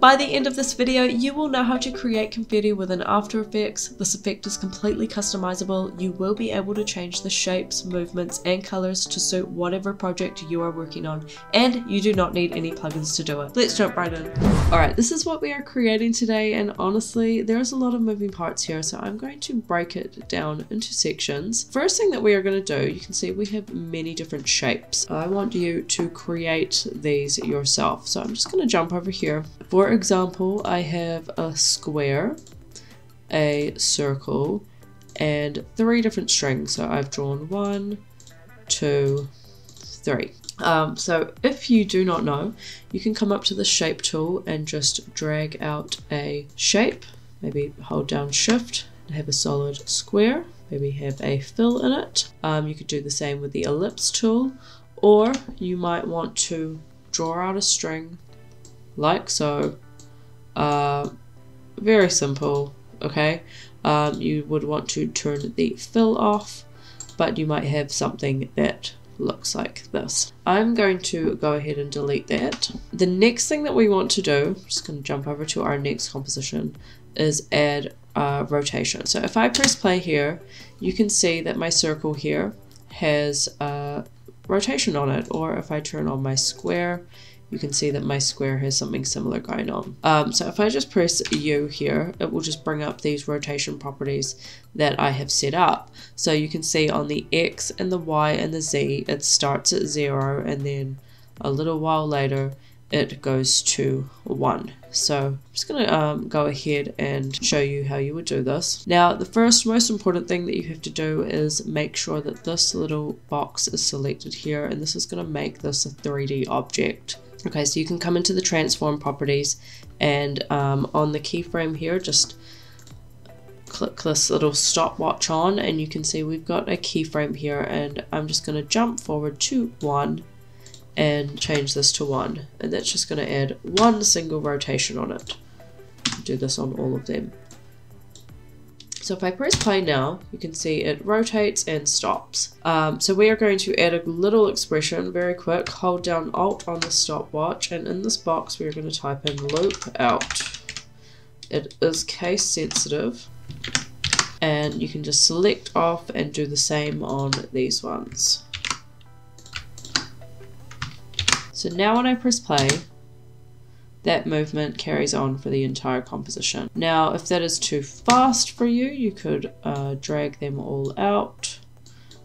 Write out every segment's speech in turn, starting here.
By the end of this video, you will know how to create confetti within After Effects. This effect is completely customizable. You will be able to change the shapes, movements, and colors to suit whatever project you are working on, and you do not need any plugins to do it. Let's jump right in. Alright, this is what we are creating today, and honestly, there is a lot of moving parts here, so I'm going to break it down into sections. First thing that we are going to do, you can see we have many different shapes. I want you to create these yourself, so I'm just going to jump over here. For example, I have a square, a circle, and three different strings. So I've drawn 1, 2, 3. So if you do not know, you can come up to the shape tool and just drag out a shape. Maybe hold down shift and have a solid square. Maybe have a fill in it. You could do the same with the ellipse tool, or you might want to draw out a string like so. Very simple, okay? You would want to turn the fill off, but you might have something that looks like this. I'm going to go ahead and delete that. The next thing that we want to do, I'm just going to jump over to our next composition, is add rotation. So if I press play here, you can see that my circle here has rotation on it, or if I turn on my square, you can see that my square has something similar going on. So if I just press U here, it will just bring up these rotation properties that I have set up. So you can see on the X and the Y and the Z, it starts at 0, and then a little while later, it goes to 1. So I'm just going to go ahead and show you how you would do this. Now, the first most important thing that you have to do is make sure that this little box is selected here, and this is going to make this a 3D object. Okay, so you can come into the transform properties and on the keyframe here, just click this little stopwatch on, and you can see we've got a keyframe here, and I'm just going to jump forward to 1 and change this to 1, and that's just going to add one single rotation on it. Do this on all of them. So if I press play now, you can see it rotates and stops. So we are going to add a little expression very quick. Hold down Alt on the stopwatch, and in this box we're going to type in loop out. It is case sensitive, and you can just select off and do the same on these ones. So now when I press play, that movement carries on for the entire composition. Now, if that is too fast for you, you could drag them all out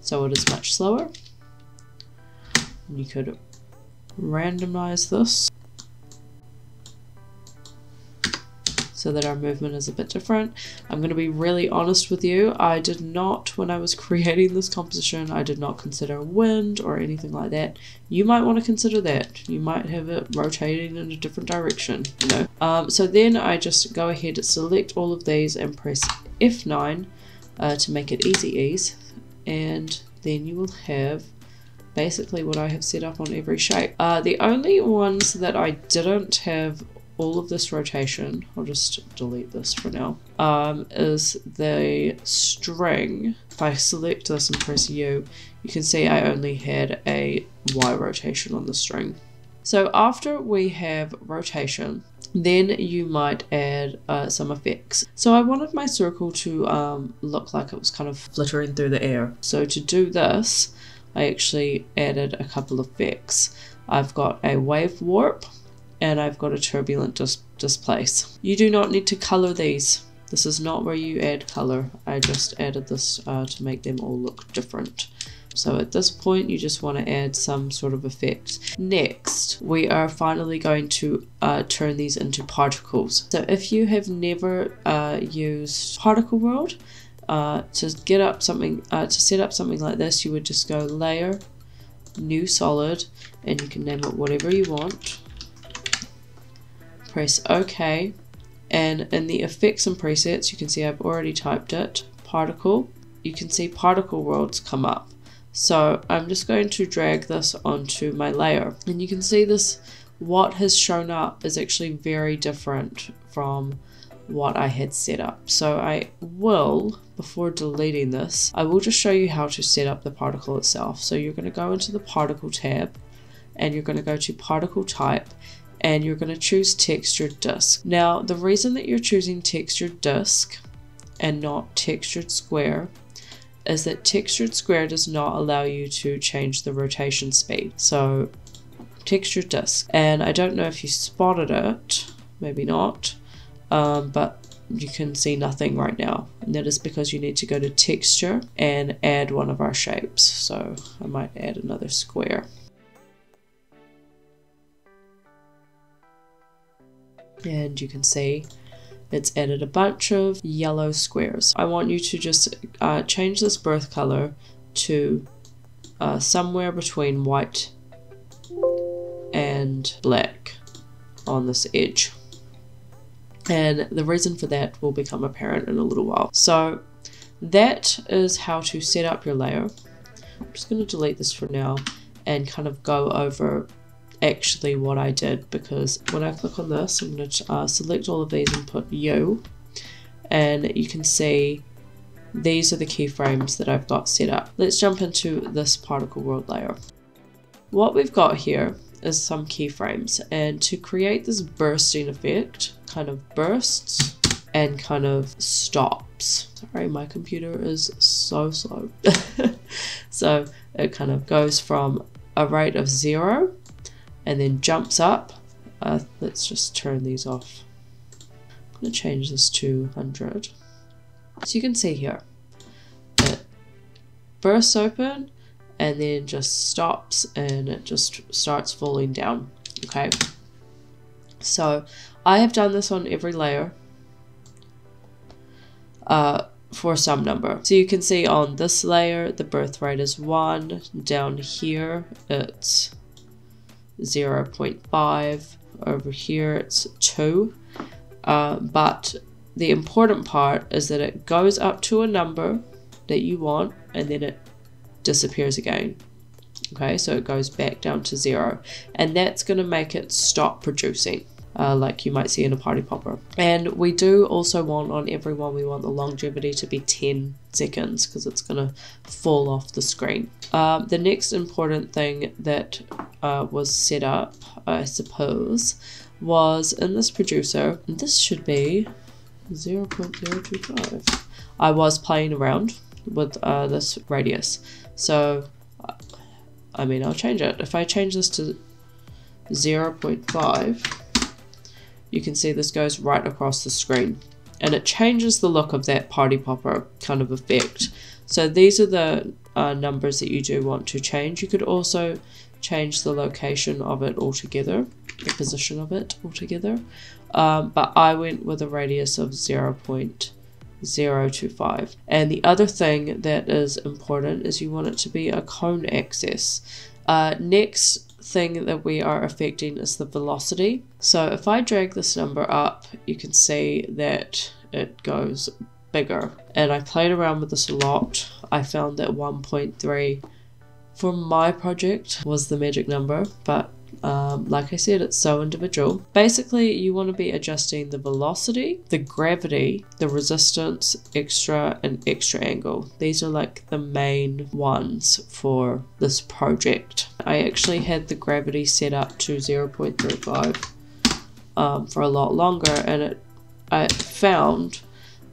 so it is much slower. And you could randomize this so that our movement is a bit different. I'm going to be really honest with you, I did not, when I was creating this composition, I did not consider wind or anything like that. You might want to consider that. You might have it rotating in a different direction, you know. So then I just go ahead and select all of these and press F9 to make it easy, and then you will have basically what I have set up on every shape. The only ones that I didn't have all of this rotation, I'll just delete this for now, is the string. If I select this and press U, you can see I only had a Y rotation on the string. So after we have rotation, then you might add some effects. So I wanted my circle to look like it was kind of flittering through the air. So to do this, I actually added a couple of effects. I've got a wave warp, and I've got a turbulent displace. You do not need to color these. This is not where you add color. I just added this to make them all look different. So at this point, you just want to add some sort of effect. Next, we are finally going to turn these into particles. So if you have never used Particle World, to set up something like this, you would just go Layer, New Solid, and you can name it whatever you want. Press OK, and in the effects and presets, you can see I've already typed it, particle. You can see particle worlds come up. So I'm just going to drag this onto my layer, and you can see this, what has shown up is actually very different from what I had set up. So I will, before deleting this, I will just show you how to set up the particle itself. So you're going to go into the particle tab, and you're going to go to particle type, and you're going to choose textured disc. Now, the reason that you're choosing textured disc and not textured square is that textured square does not allow you to change the rotation speed. So textured disc, and I don't know if you spotted it, maybe not, but you can see nothing right now, and that is because you need to go to texture and add one of our shapes. So I might add another square. And you can see it's added a bunch of yellow squares. I want you to just change this birth color to somewhere between white and black on this edge. And the reason for that will become apparent in a little while. So that is how to set up your layer. I'm just going to delete this for now and kind of go over actually what I did, because when I click on this, I'm going to select all of these and put U, and you can see these are the keyframes that I've got set up. Let's jump into this Particle World layer. What we've got here is some keyframes, and to create this bursting effect, kind of bursts and kind of stops. Sorry, my computer is so slow. So it kind of goes from a rate of 0 and then jumps up. Let's just turn these off. I'm going to change this to 100. So you can see here, it bursts open and then just stops, and it just starts falling down. Okay. So I have done this on every layer for some number. So you can see on this layer, the birth rate is 1. Down here, it's 0.5. Over here, it's 2. But the important part is that it goes up to a number that you want, and then it disappears again. Okay, so it goes back down to 0. And that's going to make it stop producing, like you might see in a party popper. And we do also want, on every one, we want the longevity to be 10 seconds, because it's going to fall off the screen. The next important thing that was set up, I suppose, was in this producer. This should be 0.025. I was playing around with this radius. So, I mean, I'll change it. If I change this to 0.5, you can see this goes right across the screen, and it changes the look of that party popper kind of effect. So these are the numbers that you do want to change. You could also change the location of it altogether, the position of it altogether, but I went with a radius of 0.025. And the other thing that is important is you want it to be a cone axis. Next thing that we are affecting is the velocity. So if I drag this number up, you can see that it goes bigger, and I played around with this a lot. I found that 1.3 for my project was the magic number, but like I said, it's so individual. Basically, you want to be adjusting the velocity, the gravity, the resistance, extra, and extra angle. These are like the main ones for this project. I actually had the gravity set up to 0.35 for a lot longer, and I found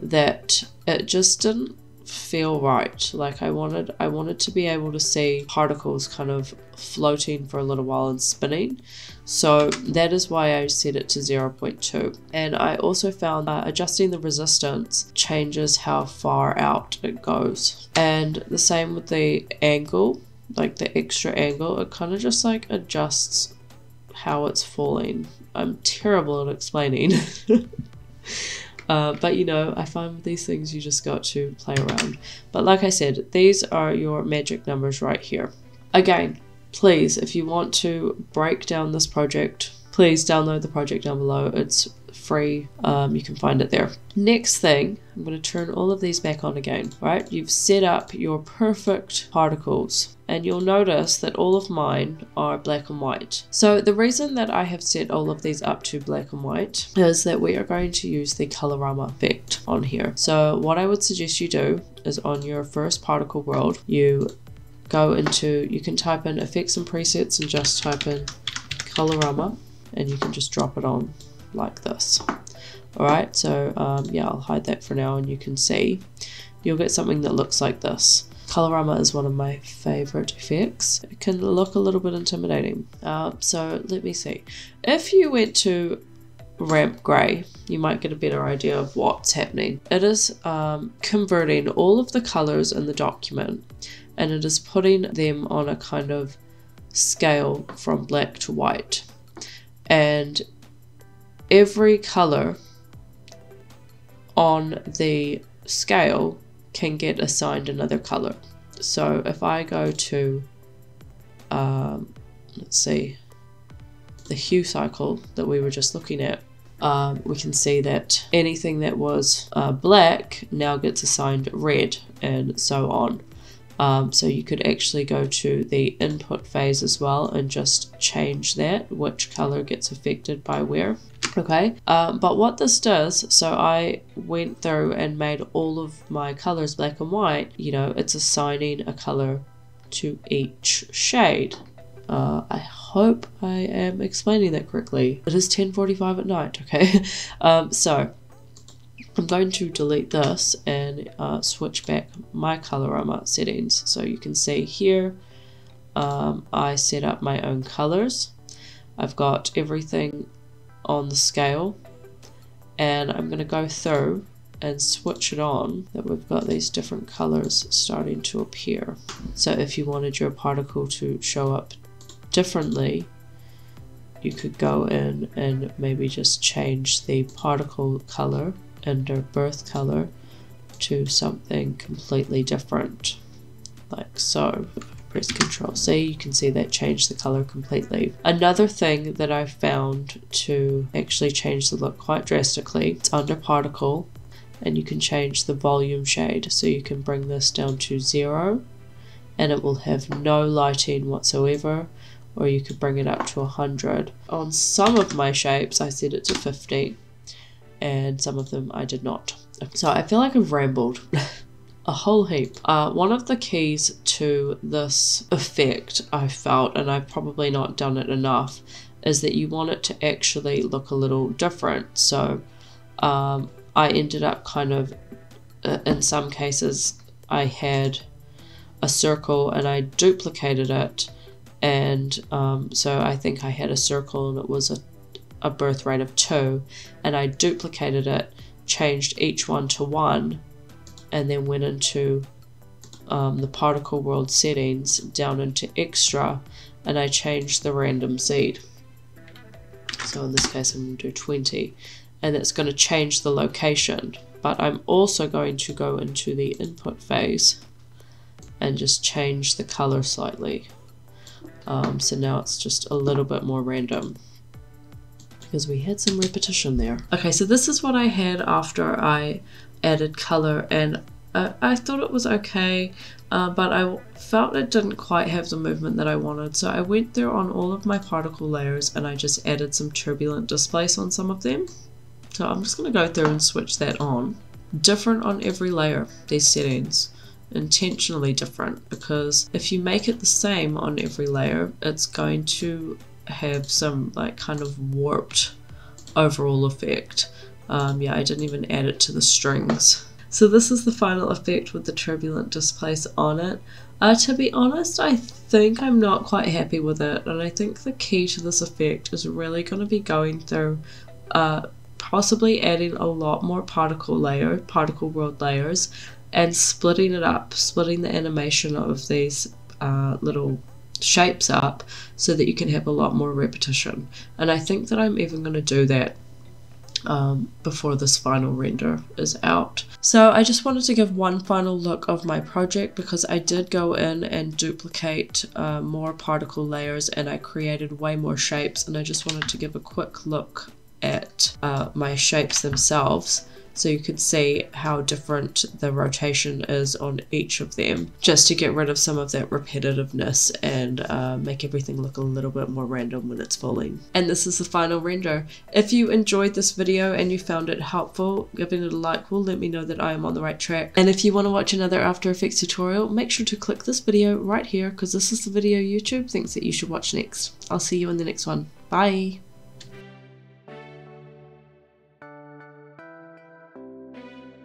that it just didn't feel right. Like I wanted to be able to see particles kind of floating for a little while and spinning, so that is why I set it to 0.2. and I also found adjusting the resistance changes how far out it goes, and the same with the angle, like the extra angle. It kind of just like adjusts how it's falling. I'm terrible at explaining. But you know, I find with these things you just got to play around. But like I said, these are your magic numbers right here. Again, please, if you want to break down this project, please download the project down below. It's free. You can find it there. Next thing, I'm going to turn all of these back on again. Right, you've set up your perfect particles, and you'll notice that all of mine are black and white. So the reason that I have set all of these up to black and white is that we are going to use the Colorama effect on here. So what I would suggest you do is, on your first Particle World, you go into, you can type in effects and presets and just type in Colorama, and you can just drop it on like this. Alright, so yeah, I'll hide that for now, and you can see you'll get something that looks like this. Colorama is one of my favorite effects. It can look a little bit intimidating. So let me see. If you went to Ramp Gray, you might get a better idea of what's happening. It is converting all of the colors in the document, and it is putting them on a kind of scale from black to white. And every color on the scale can get assigned another color. So if I go to, let's see, the hue cycle that we were just looking at, we can see that anything that was black now gets assigned red, and so on. So you could actually go to the input phase as well and just change that, which color gets affected by where. Okay, but what this does, so I went through and made all of my colors black and white. You know, it's assigning a color to each shade. I hope I am explaining that correctly. It is 10:45 at night, okay? So I'm going to delete this and switch back my Colorama settings. So you can see here, I set up my own colors. I've got everything on the scale, and I'm going to go through and switch it on, that we've got these different colors starting to appear. So if you wanted your particle to show up differently, you could go in and maybe just change the particle color under birth color to something completely different, like so. Press Ctrl C, you can see that changed the color completely. Another thing that I found to actually change the look quite drastically, it's under particle, and you can change the volume shade. So you can bring this down to 0, and it will have no lighting whatsoever, or you could bring it up to 100. On some of my shapes, I set it to 50, and some of them I did not. So I feel like I've rambled. A whole heap. One of the keys to this effect, I felt, and I've probably not done it enough, is that you want it to actually look a little different. So I ended up kind of, in some cases, I had a circle and I duplicated it, and so I think I had a circle and it was a birth rate of 2, and I duplicated it, changed each one to 1, and then went into the Particle World settings, down into extra, and I changed the random seed. So in this case, I'm going to do 20, and that's going to change the location. But I'm also going to go into the input phase and just change the color slightly. So now it's just a little bit more random, because we had some repetition there. Okay, so this is what I had after I added color, and I thought it was okay, but I felt it didn't quite have the movement that I wanted. So I went through on all of my particle layers and I just added some turbulent displace on some of them. So I'm just going to go through and switch that on. Different on every layer, these settings. Intentionally different, because if you make it the same on every layer, it's going to have some like kind of warped overall effect. Yeah, I didn't even add it to the strings. So this is the final effect with the turbulent displace on it. To be honest, I think I'm not quite happy with it, and I think the key to this effect is really going to be going through, possibly adding a lot more particle world layers, and splitting it up, splitting the animation of these little shapes up, so that you can have a lot more repetition. And I think that I'm even going to do that before this final render is out. So I just wanted to give one final look of my project, because I did go in and duplicate more particle layers, and I created way more shapes, and I just wanted to give a quick look at my shapes themselves, so you could see how different the rotation is on each of them, just to get rid of some of that repetitiveness and make everything look a little bit more random when it's falling. And this is the final render. If you enjoyed this video and you found it helpful, giving it a like will let me know that I am on the right track. And if you want to watch another After Effects tutorial, make sure to click this video right here, because this is the video YouTube thinks that you should watch next. I'll see you in the next one. Bye!